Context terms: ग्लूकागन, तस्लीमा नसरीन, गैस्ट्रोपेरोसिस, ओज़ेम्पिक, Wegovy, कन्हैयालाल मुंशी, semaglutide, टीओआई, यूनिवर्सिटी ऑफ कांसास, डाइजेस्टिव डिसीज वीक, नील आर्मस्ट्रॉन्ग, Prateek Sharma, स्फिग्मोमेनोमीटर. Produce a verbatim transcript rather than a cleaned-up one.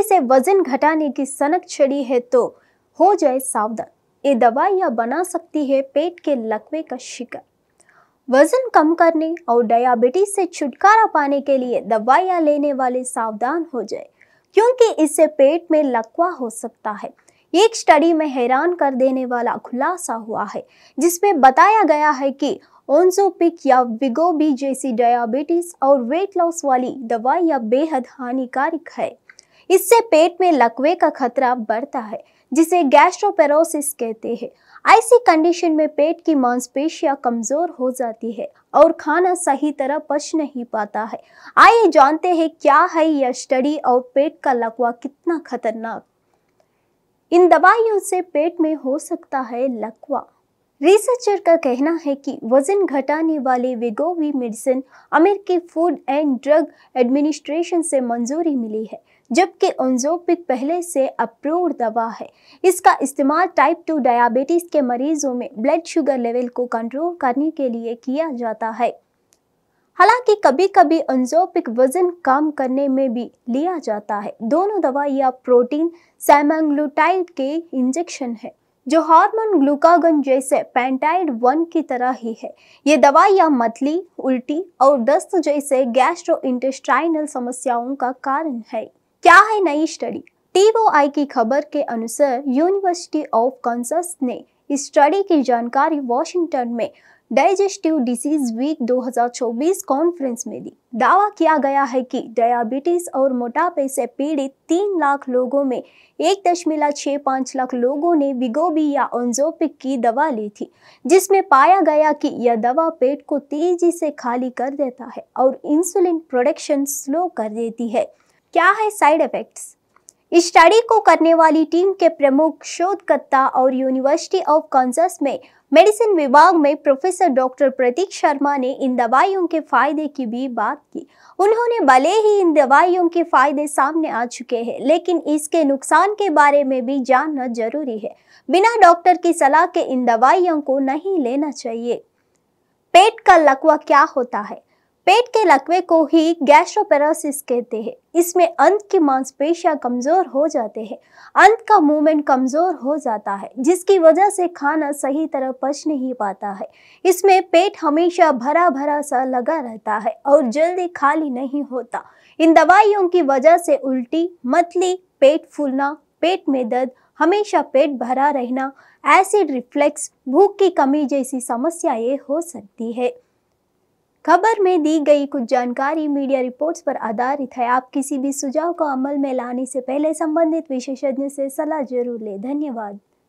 तेजी से वजन घटाने की सनक चढ़ी है तो हो जाए सावधान। ये दवाइयाँ बना सकती है पेट के लकवे का शिकार। वजन कम करने और डायबिटीज से छुटकारा पाने के लिए दवाइयाँ लेने वाले सावधान हो जाए, क्योंकि इससे पेट में लकवा हो सकता है। एक स्टडी में हैरान कर देने वाला खुलासा हुआ है, जिसमें बताया गया है कि ओज़ेम्पिक या वेगोवी जैसी डायबिटीज और वेट लॉस वाली दवाइयाँ बेहद हानिकारक है। इससे पेट में लकवे का खतरा बढ़ता है, जिसे गैस्ट्रोपेरोसिस कहते हैं। ऐसी कंडीशन में पेट की मांसपेशियां कमजोर हो जाती है और खाना सही तरह पच नहीं पाता है। आइए जानते हैं क्या है यह स्टडी और पेट का लकवा कितना खतरनाक। इन दवाइयों से पेट में हो सकता है लकवा। रिसर्चर का कहना है कि वजन घटाने वाले वेगोवी मेडिसिन अमेरिकी फूड एंड ड्रग एडमिनिस्ट्रेशन से मंजूरी मिली है, जबकि ओज़ेम्पिक पहले से अप्रूव्ड दवा है। इसका इस्तेमाल टाइप टू डायबिटीज़ के मरीजों में ब्लड शुगर लेवल को कंट्रोल करने के लिए किया जाता है। हालांकि कभी कभी ओज़ेम्पिक वजन कम करने में भी लिया जाता है। दोनों दवाइयाँ प्रोटीन सेमाग्लूटाइड के इंजेक्शन है, जो हार्मोन ग्लूकागन जैसे पेंटाइड वन की तरह ही है। ये दवाइयाँ मतली, उल्टी और दस्त जैसे गैस्ट्रोइंटेस्टाइनल समस्याओं का कारण है। क्या है नई स्टडी? टीओआई की खबर के अनुसार यूनिवर्सिटी ऑफ कांसास ने इस स्टडी की जानकारी वॉशिंगटन में डाइजेस्टिव डिसीज वीक दो हज़ार चौबीस कॉन्फ्रेंस में दी। दावा किया गया है कि डायबिटीज और मोटापे से पीड़ित तीन लाख लोगों में एक दशमलव छः पाँच लाख लोगों ने वेगोवी या ओज़ेम्पिक की दवा ली थी, जिसमें पाया गया कि यह दवा पेट को तेजी से खाली कर देता है और इंसुलिन प्रोडक्शन स्लो कर देती है। क्या है साइड इफेक्ट्स? इस स्टडी को करने वाली टीम के प्रमुख शोधकर्ता और यूनिवर्सिटी ऑफ कांसास में मेडिसिन विभाग में प्रोफेसर डॉक्टर प्रतीक शर्मा ने इन दवाइयों के फायदे की भी बात की। उन्होंने भले ही इन दवाइयों के फायदे सामने आ चुके हैं, लेकिन इसके नुकसान के बारे में भी जानना जरूरी है। बिना डॉक्टर की सलाह के इन दवाइयों को नहीं लेना चाहिए। पेट का लकवा क्या होता है? पेट के लकवे को ही गैस्ट्रोपेरोसिस कहते हैं। इसमें अंत की मांसपेशियां कमजोर हो जाते हैं, अंत का मूवमेंट कमजोर हो जाता है, जिसकी वजह से खाना सही तरह पच नहीं पाता है। इसमें पेट हमेशा भरा भरा सा लगा रहता है और जल्दी खाली नहीं होता। इन दवाइयों की वजह से उल्टी, मतली, पेट फूलना, पेट में दर्द, हमेशा पेट भरा रहना, एसिड रिफ्लेक्स, भूख की कमी जैसी समस्याएं हो सकती है। खबर में दी गई कुछ जानकारी मीडिया रिपोर्ट्स पर आधारित है। आप किसी भी सुझाव को अमल में लाने से पहले संबंधित विशेषज्ञ से सलाह जरूर लें। धन्यवाद।